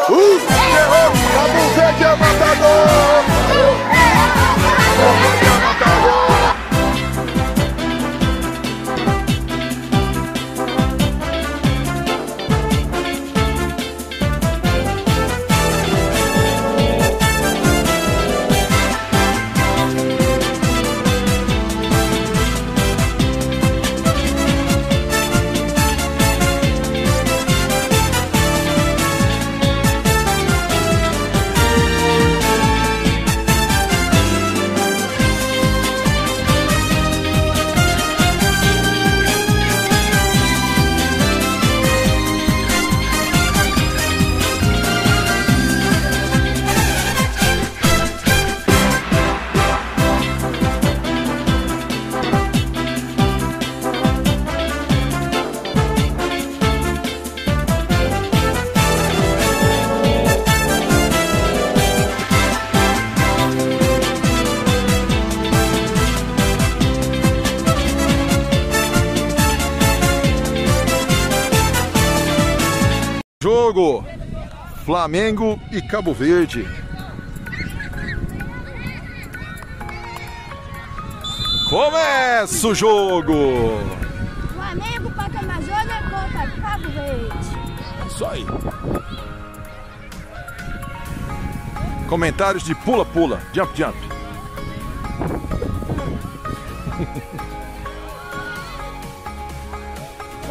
Cabo Verde é matador! Jogo Flamengo e Cabo Verde. Começa o jogo! Flamengo para Amazonas contra Cabo Verde. É isso aí. Comentários de pula-pula, jump-jump.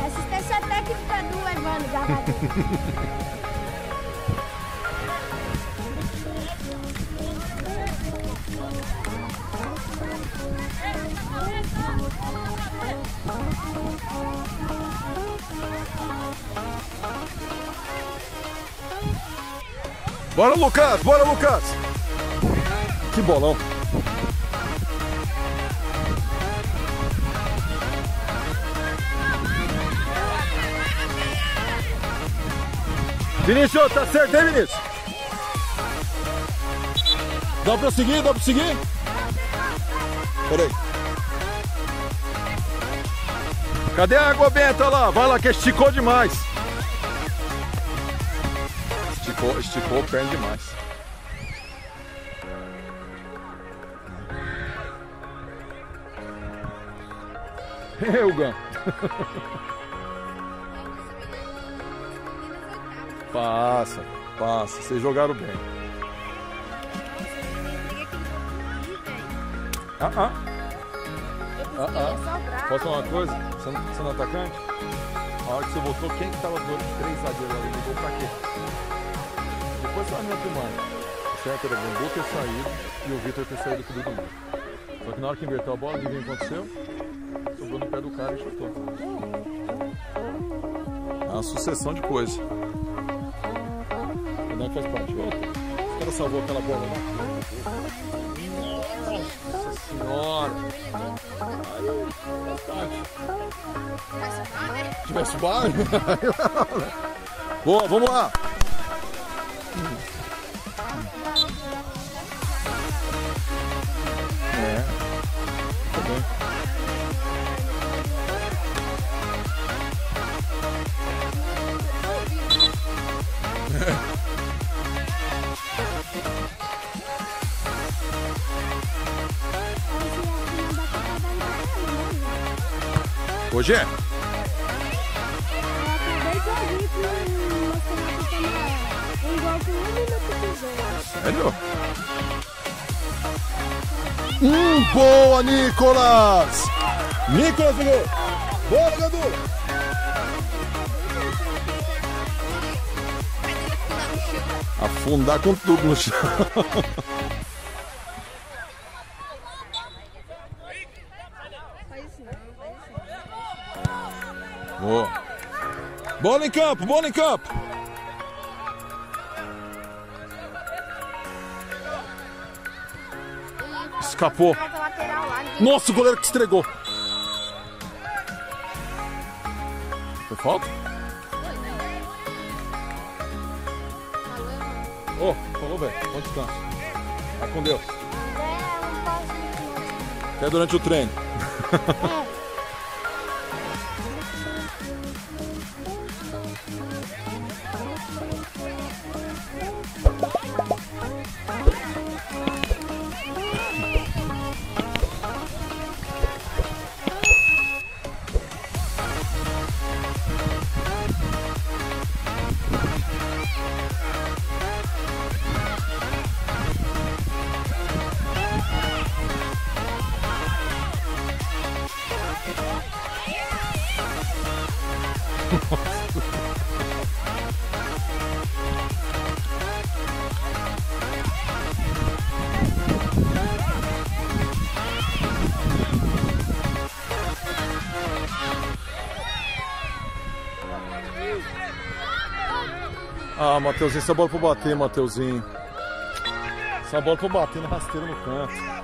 Assistência técnica do Evandro Garatti. Bora, Lucas! Bora, Lucas! Que bolão! Vinícius, tá certo, hein, Vinícius? Dá pra seguir, dá pra seguir? Peraí. Cadê a água benta lá? Vai lá que esticou demais. Esticou o pé demais. Eu, Gão. Passa, passa, vocês jogaram bem. Posso falar uma coisa? Você não é atacante? A hora que você voltou, quem que tava dois, três zagueiros ali? Ligou pra quê? Depois só a minha filmagem. Você é o gol ter saído e o Vitor ter saído tudo do mundo. Só que na hora que inverteu a bola, o que aconteceu? Sobrou no pé do cara e chutou. É uma sucessão de coisas. Não faz parte, olha. O cara salvou aquela bola lá. Nossa senhora! Aí, faz parte. Tivesse bar? Boa, vamos lá! É. Tá bem. Hoje é? Eu acabei de ouvir que o nosso campeonato também envolve um minuto. Sério? Boa, Nicolas! Nicolas, Dudu! Boa, Dudu! Afundar com tudo no chão. Boa. Bola em campo, bola em campo. Escapou. Nossa, o goleiro que estregou. Foi falta? Oh, falou bem. Bom descanso. Vai com Deus. Até durante o treino. Ah, Mateuzinho, essa bola pra bater, Mateuzinho. Essa bola pra bater na rasteira no canto.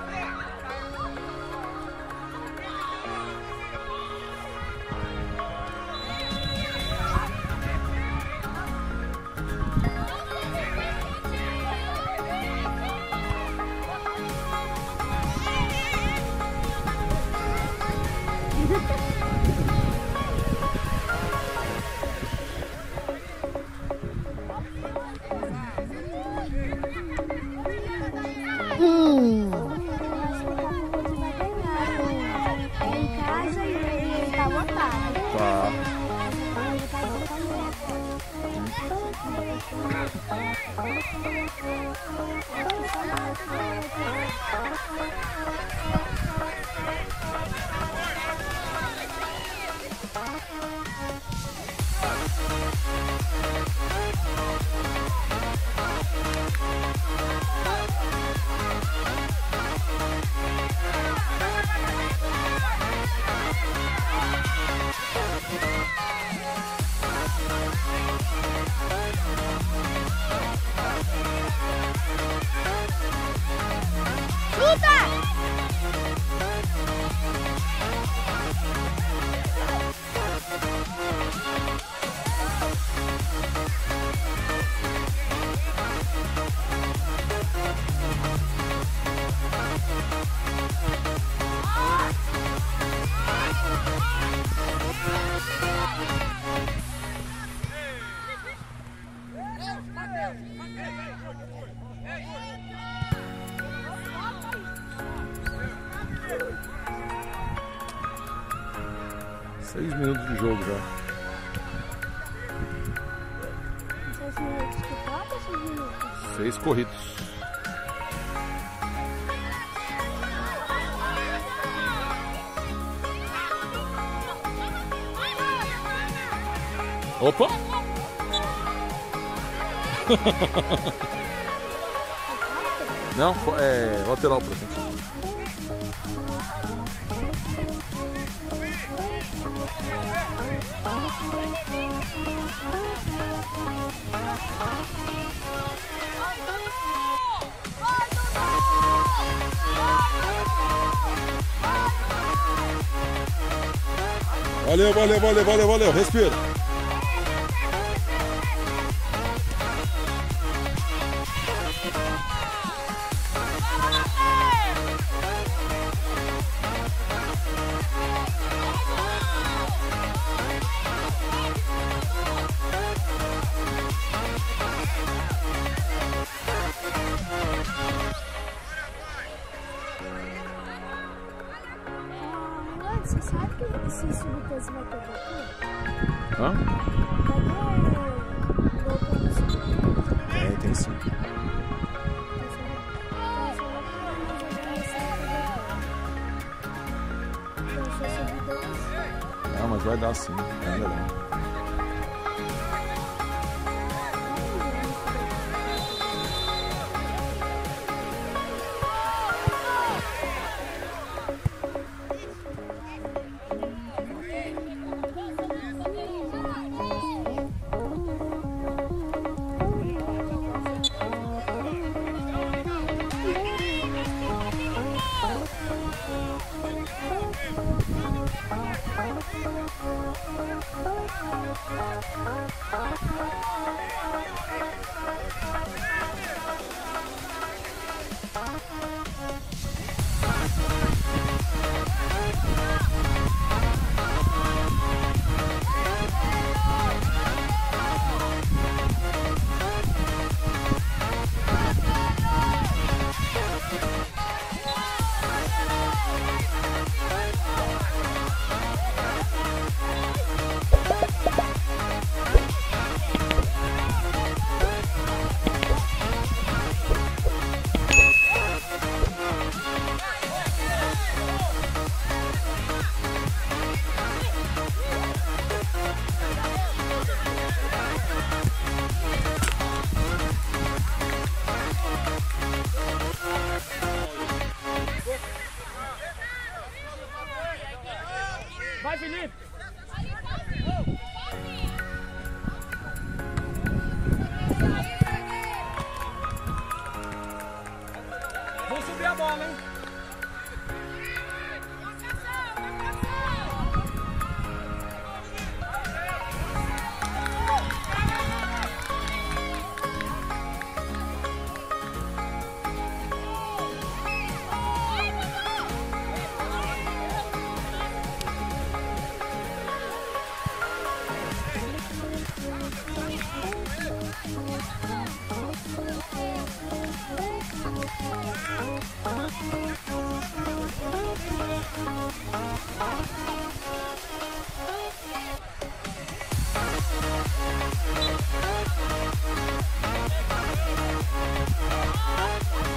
Corridos. Opa! Não, é lateral pra frente. Valeu, valeu, valeu, valeu, valeu, respira.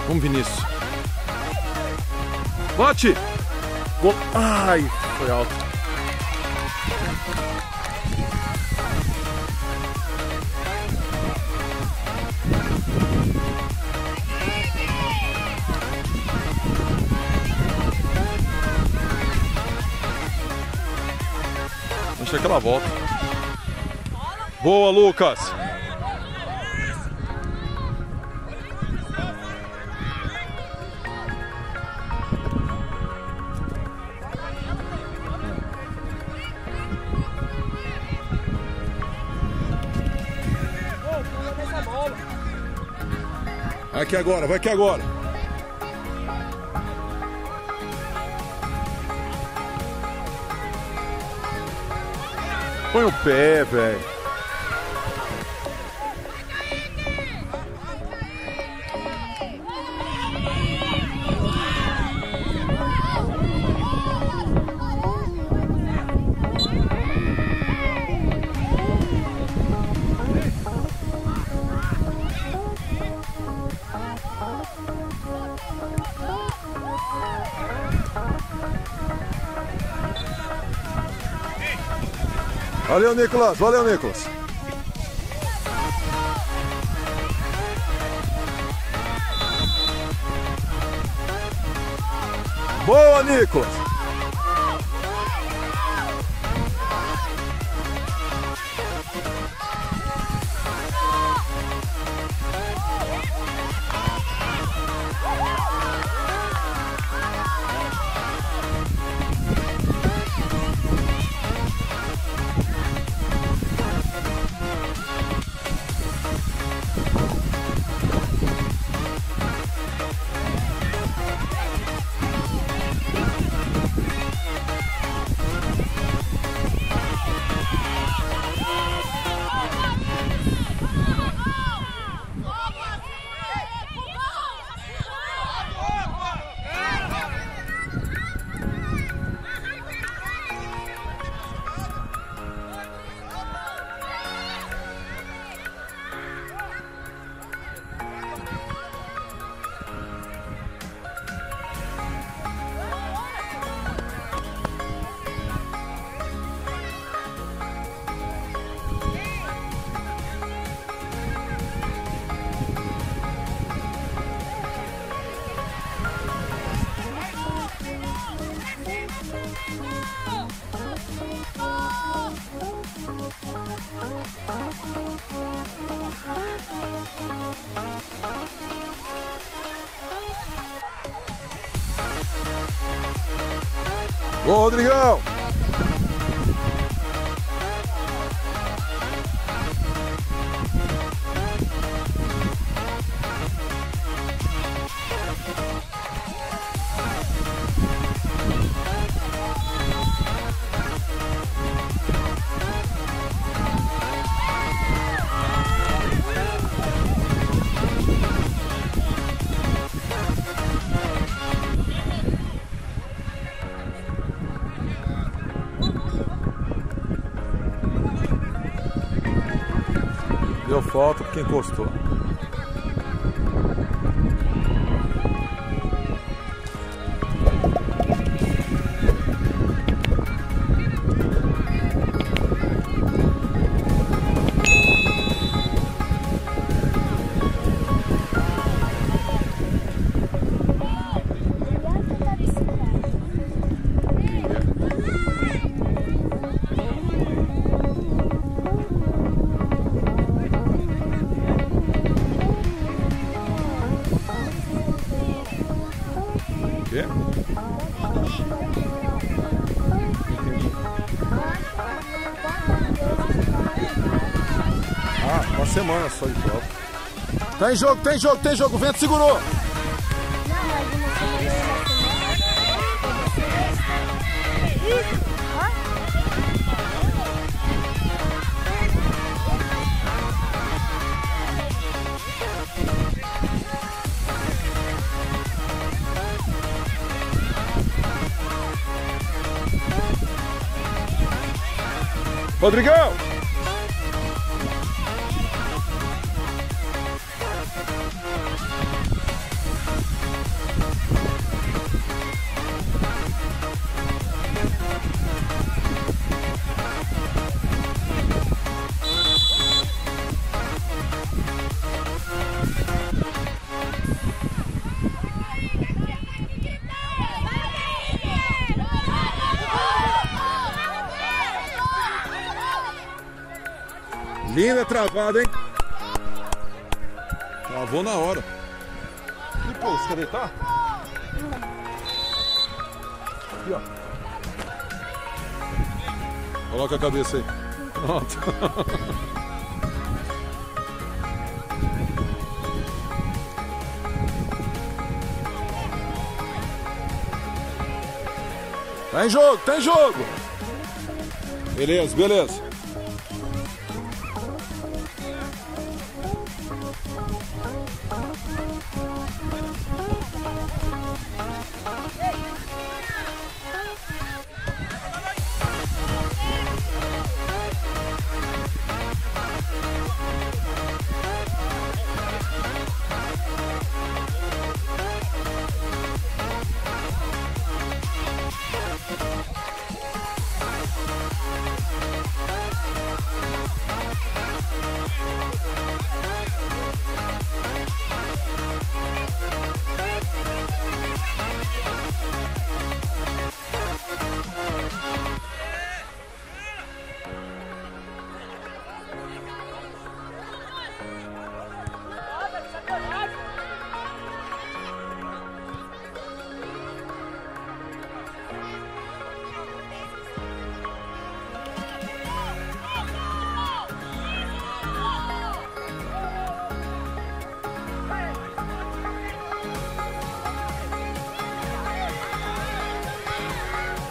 Vamos, Vinícius. Bote! Gol! Ai, foi alto. Deixa aquela volta. Boa, Lucas! Vai aqui agora, vai aqui agora. Põe o pé, velho. Valeu, Nicolas! Valeu, Nicolas! Boa, Nicolas! Boa, Rodrigão! Deu falta porque encostou. Uma semana só de prova. Tá em jogo, tem jogo, tem jogo. O vento segurou. Rodrigão! Linda travada, hein? Travou na hora. E pô, você quer deitar? Aqui, ó. Coloca a cabeça aí. Pronto. Tá em jogo, tá em jogo. Beleza, beleza.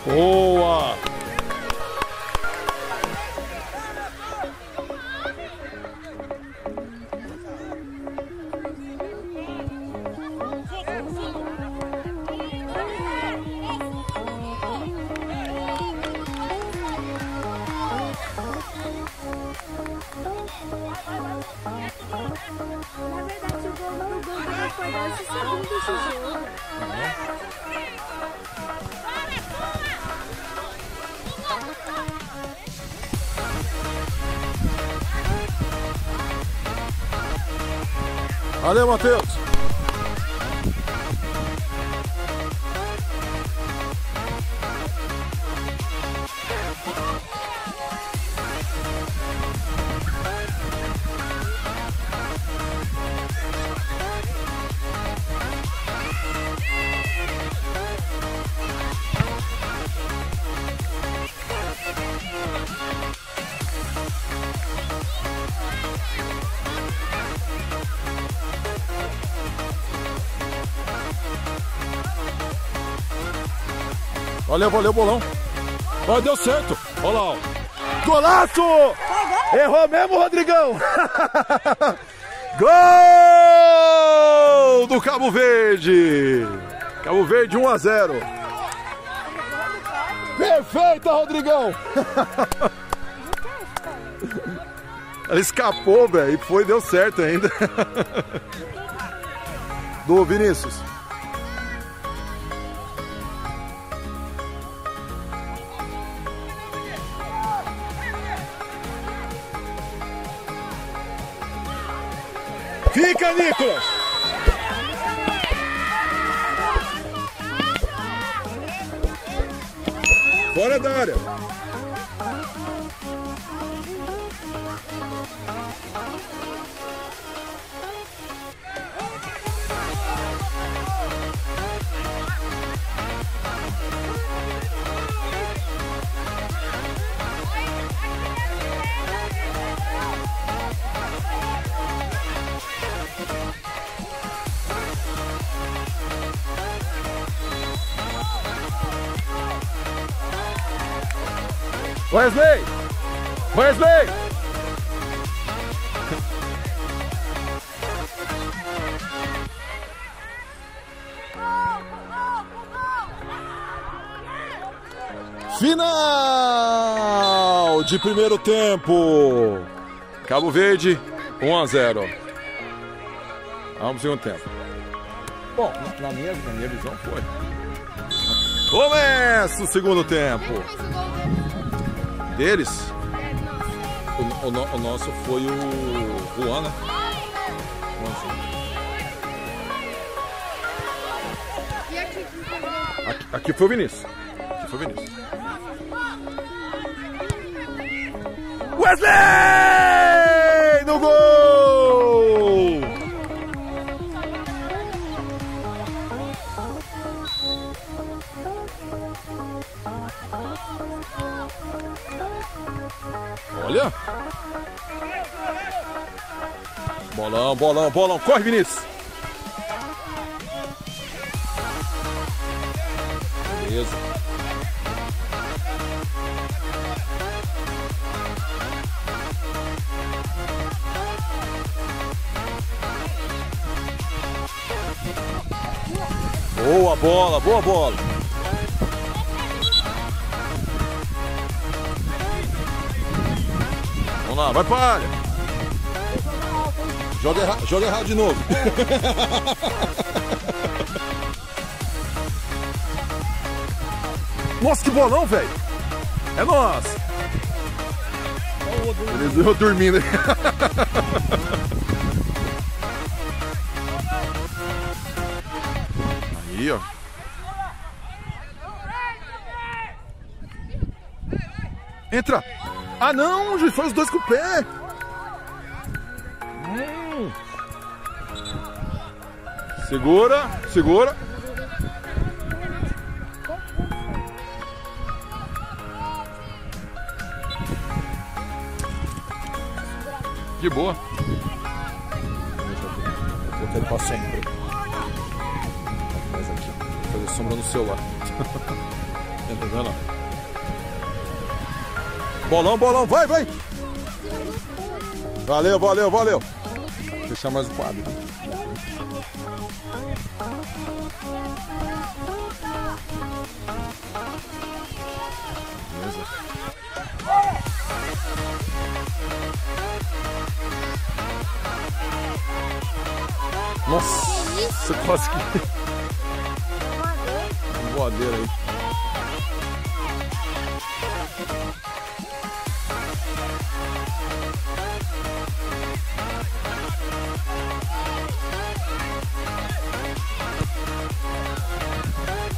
Boa! Na verdade, o gol do Rodrigão foi desse segundo jogo. Valeu, Matheus! Valeu, valeu, bolão. Ó, deu certo. Olha lá, ó. Golaço! Errou mesmo, Rodrigão. Gol do Cabo Verde. Cabo Verde 1-0. Perfeita, Rodrigão. Ela escapou, velho. E foi, deu certo ainda. Do Vinícius. Fica, Nicolas! Fora da área! Wesley! Wesley! Final de primeiro tempo! Cabo Verde, 1-0. Vamos segundo tempo. Bom, na minha visão foi. Começa o segundo tempo! Deles, o nosso foi o Juan, né? Aqui foi o Vinícius. Aqui foi o Vinícius. Wesley! Rodrigão. Bolão, bolão, bolão. Corre, Vinícius. Beleza. Boa bola, boa bola. Vamos lá, vai palha. Joga errado de novo. Nossa, que bolão, velho. É nosso. Eu dormindo. Aí, ó. Entra. Ah, não, gente, foi os dois com o pé. Segura, segura. De boa. Vou ter que passar sempre. Mas aqui, vou fazer sombra no celular. Entra, vai lá. Bolão, bolão, vai, vai. Valeu, valeu, valeu. Vou fechar mais o quadro. Nossa, você quase que... Voadeira aí.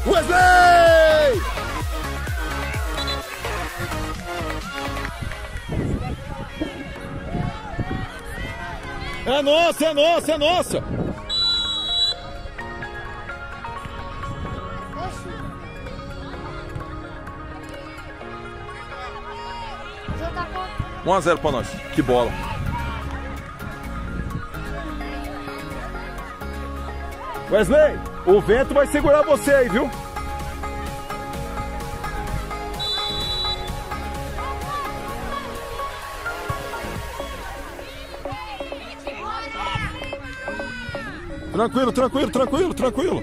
Wesley! É nossa, é nossa, é nossa! Um a zero pra nós. Que bola. Wesley, o vento vai segurar você aí, viu? Tranquilo, tranquilo, tranquilo, tranquilo.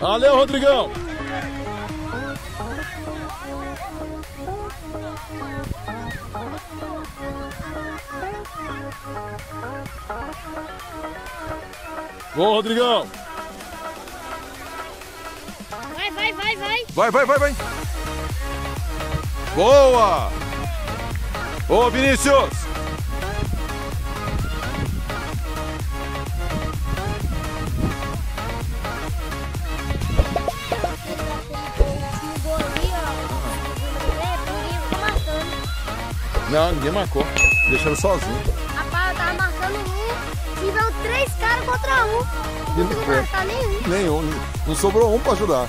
Valeu, Rodrigão. Boa, Rodrigão. Vai, vai, vai, vai. Vai, vai, vai, vai. Boa. Boa, Vinícius. Não, ninguém marcou. Deixaram sozinho. Rapaz, eu tava marcando um. Tiveram três caras contra um. Não consegui marcar nenhum. Nenhum. Não sobrou um pra ajudar.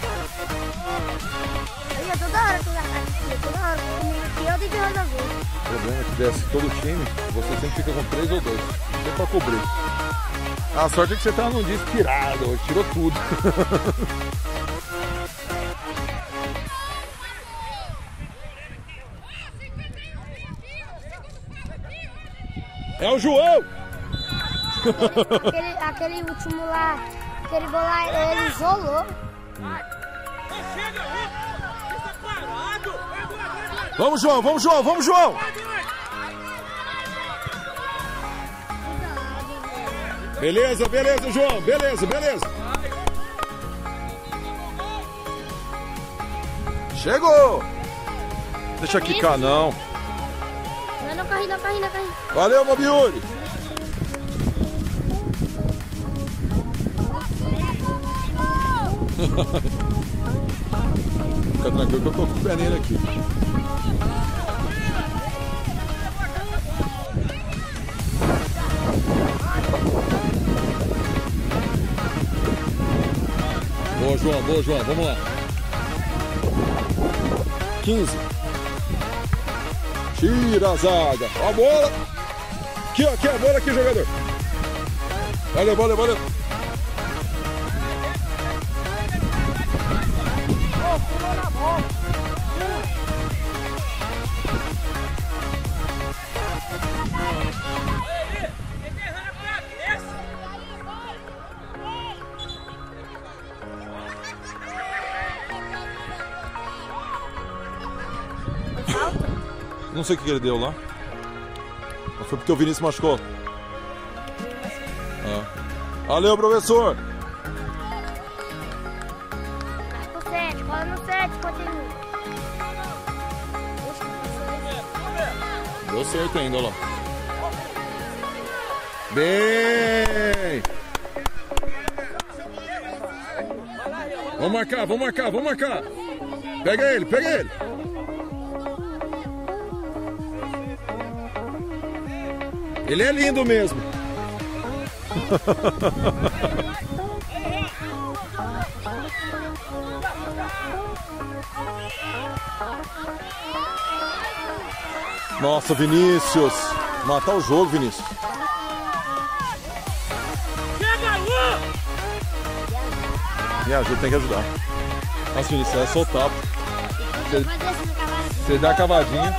Eu ia toda hora com o Garatti. Toda hora com o eu tenho que resolver. O problema é que desce todo o time, você sempre fica com três ou dois. Não tem pra cobrir. A sorte é que você tava num dia inspirado hoje. Tirou tudo. É o João! Aquele último lá, aquele gol lá, ele isolou. Vamos, João, vamos, João, vamos, João! Beleza, beleza, João, beleza, beleza! Chegou! Deixa quicar, não. Corrida, corrida, corrida. Valeu, Bobiuri! Fica tranquilo que eu tô com o pé nele aqui. Boa, João, vamos lá. 15. Tira a zaga. A bola. Aqui a bola, aqui, jogador. Vai levar, leva. Não sei o que ele deu lá. Foi porque o Vinícius machucou. É. Valeu, professor! Cola no 7, continua. Deu certo ainda, olha lá. Bem! Vamos marcar! Pega ele! Ele é lindo mesmo. Nossa, Vinícius. Matar o jogo, Vinícius. Me ajuda, tem que ajudar. Nossa, Vinícius, é só o tapa. Você dá a cavadinha.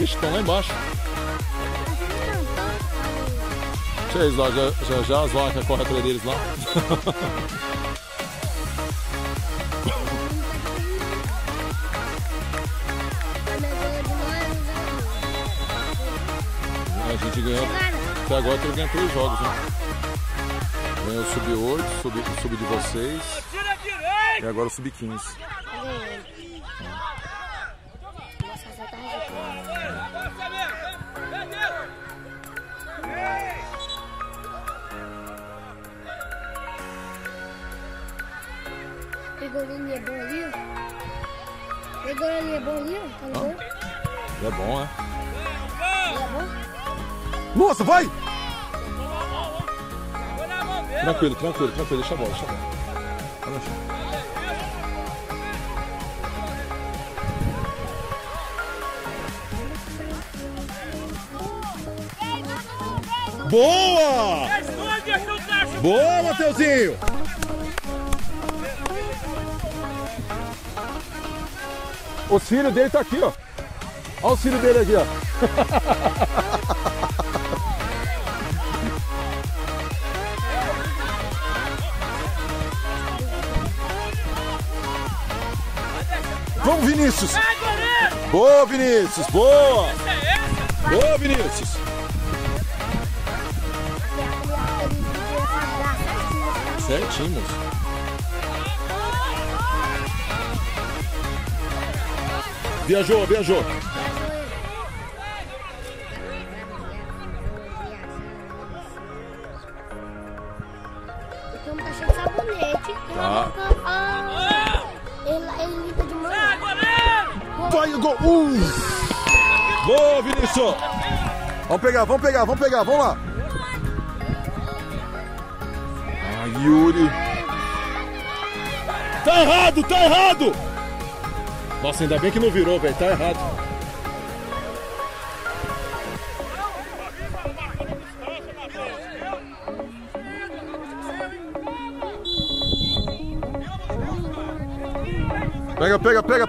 Ixi, estão lá embaixo. Deixa eles lá, já as vacas correm atrás deles lá. A gente ganhou. Até agora tem ganho 3 jogos, né? Ganhou o sub-8, sub de vocês. E agora o sub-15. Ele é bom, né? Nossa, vai! Tranquilo, deixa a bola. Vai no chão. Boa! Boa, Mateuzinho! Os filhos dele tá aqui, ó. Olha os filhos dele aqui, ó. Vamos, Vinícius! Boa, Vinícius! Boa! Boa, Vinícius! Certinho, moço. Viajou. Estamos achando sabonete. Tá. Ele limpa de mão. Vai o gol! Boa, Vinícius! Vamos pegar, vamos lá! Yuri. Tá errado! Nossa, ainda bem que não virou, velho. Tá errado. Pega! Deixa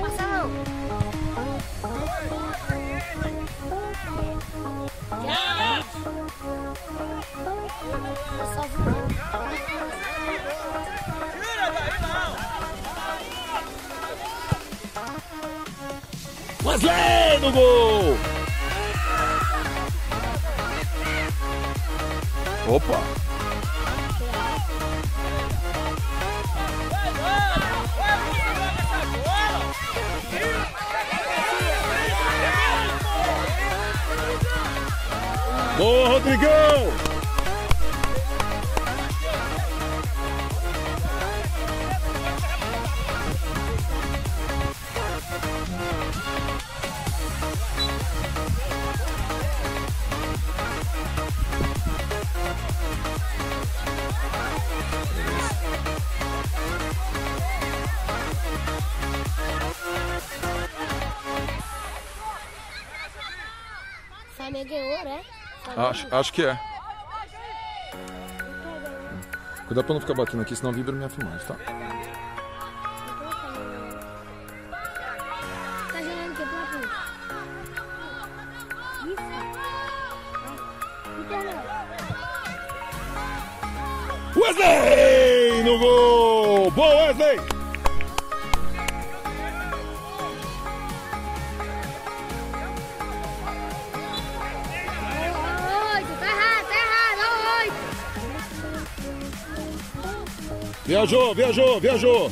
passar, não. Mas é no gol! Opa! Boa, Rodrigão! Flamengo ganhou, né? Acho que é. Cuidado pra não ficar batendo aqui, senão vibra minha filmagem, tá? Tá jogando o que? Isso? Wesley! No gol! Boa, Wesley! Viajou, viajou, viajou!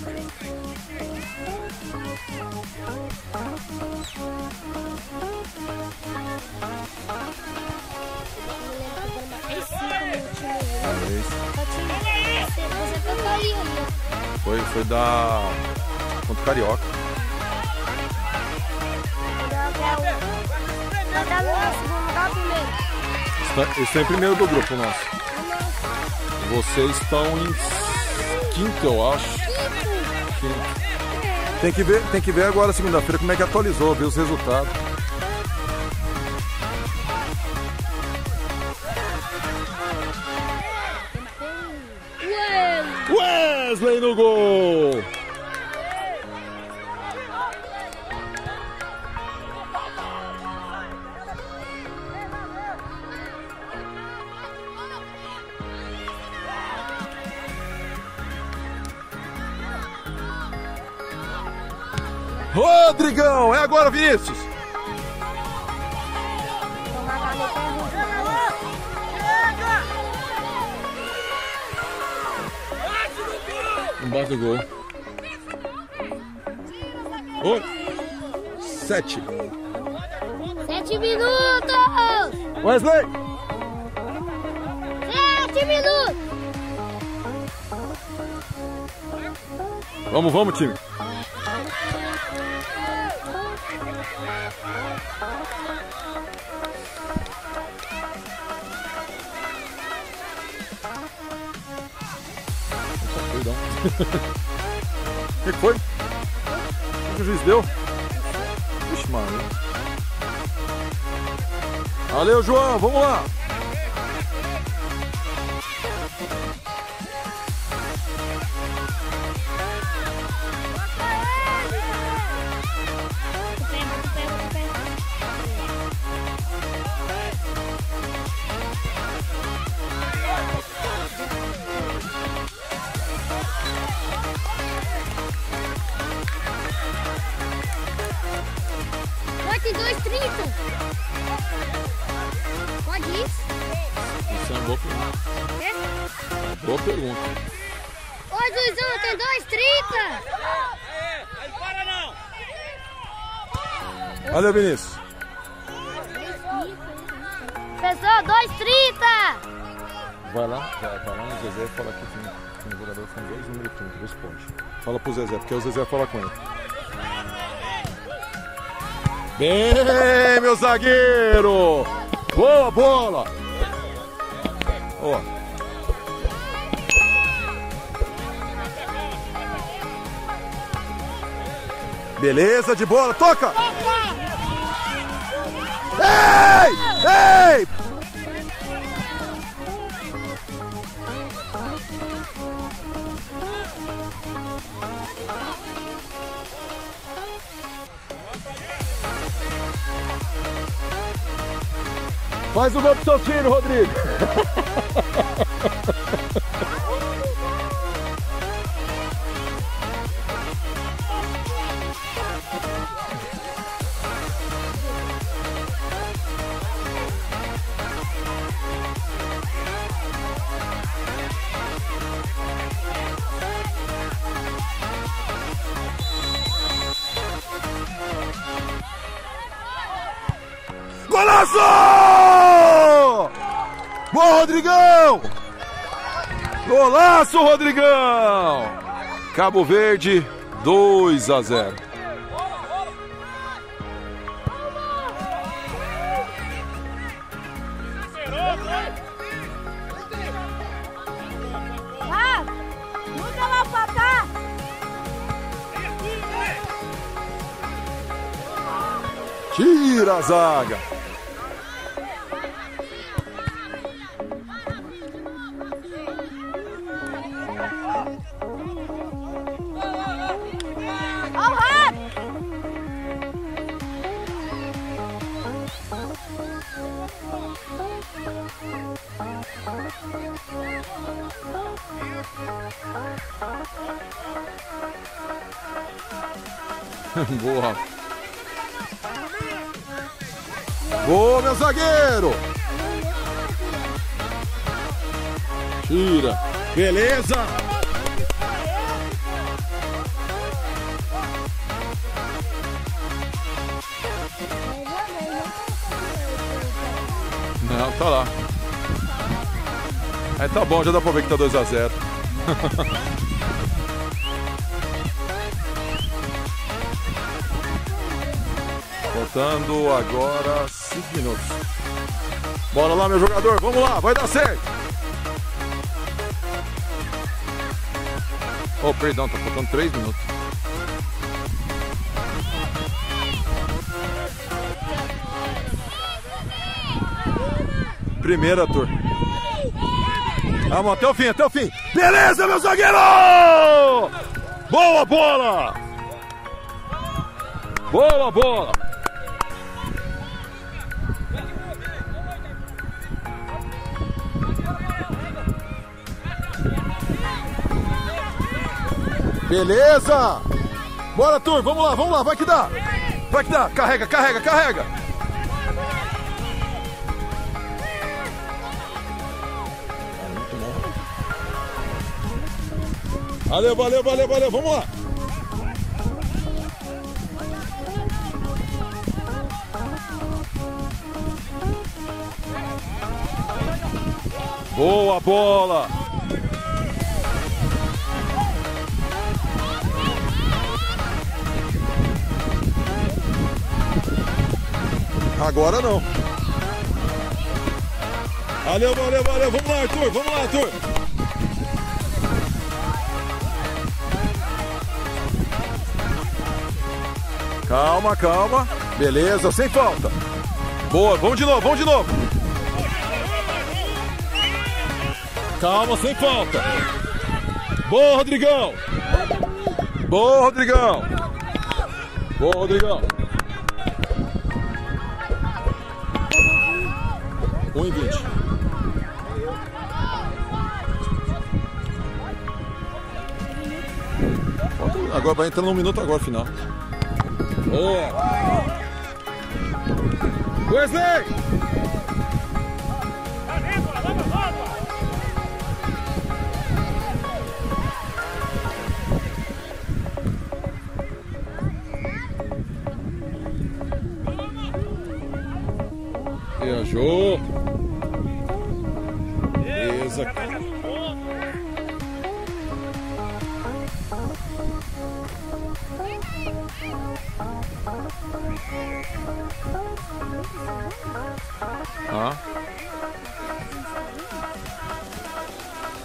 Foi da... contra o Carioca. Estão em primeiro do grupo nosso. Vocês estão em... quinto, eu acho. Quinto. Tem que ver agora segunda-feira como é que atualizou, ver os resultados. Wesley no gol! Rodrigão, é agora, Vinícius! Embaixo do gol. Oi! 7. 7 minutos! Wesley! 7 minutos! Vamos, vamos, time! O que foi? O que o juiz deu? Vixe, mano. Valeu, João, vamos lá! Olha, Vinícius. Pessoal, 2,30. Vai lá no Zezé e fala aqui que o jogador são 2,30, 2 pontos. Fala pro Zezé, porque o Zezé fala com ele. Bem, meu zagueiro! Boa bola! Ó. Beleza, de bola, toca! Ei! Ei! Faz o gol pro seu time, Rodrigo! Golaço! Boa, Rodrigão! Golaço, Rodrigão! Cabo Verde, 2-0. Tira a zaga! Boa. Boa, meu zagueiro. Tira. Beleza. Não, tá lá. Aí tá bom, já dá pra ver que tá 2 a 0. Faltando agora 5 minutos. Bora lá, meu jogador. Vamos lá, vai dar certo. Oh, perdão, tá faltando 3 minutos. Primeira tour. Vamos até o fim, até o fim. Beleza, meu zagueiro! Boa bola! Boa bola! Beleza! Bora, Tur, vamos lá, vai que dá! Vai que dá! Carrega, carrega, carrega! Valeu, valeu, valeu, valeu, vamos lá! Boa bola! Agora não. Valeu, valeu, valeu. Vamos lá, Arthur. Vamos lá, Arthur. Calma, calma. Beleza, sem falta. Boa, vamos de novo, vamos de novo. Calma, sem falta. Boa, Rodrigão. Boa, Rodrigão. Boa, Rodrigão. 1,20. Agora vai entrando 1 minuto agora, final. Boa! Wesley! Viajou! Ah.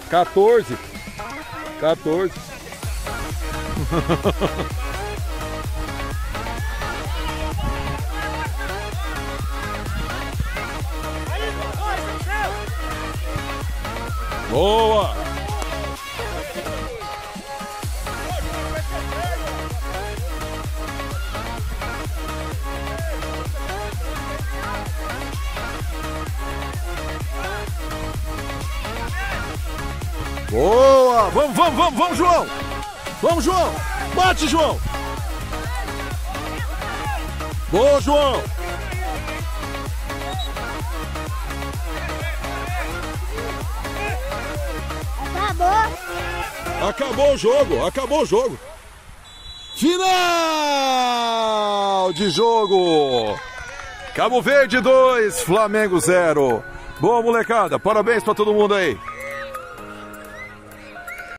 14. Boa! Boa! Vamos, vamos, vamos, vamos, João! Vamos, João! Bate, João! Boa, João! Acabou o jogo, acabou o jogo. Final de jogo. Cabo Verde 2, Flamengo 0. Boa, molecada, parabéns pra todo mundo aí.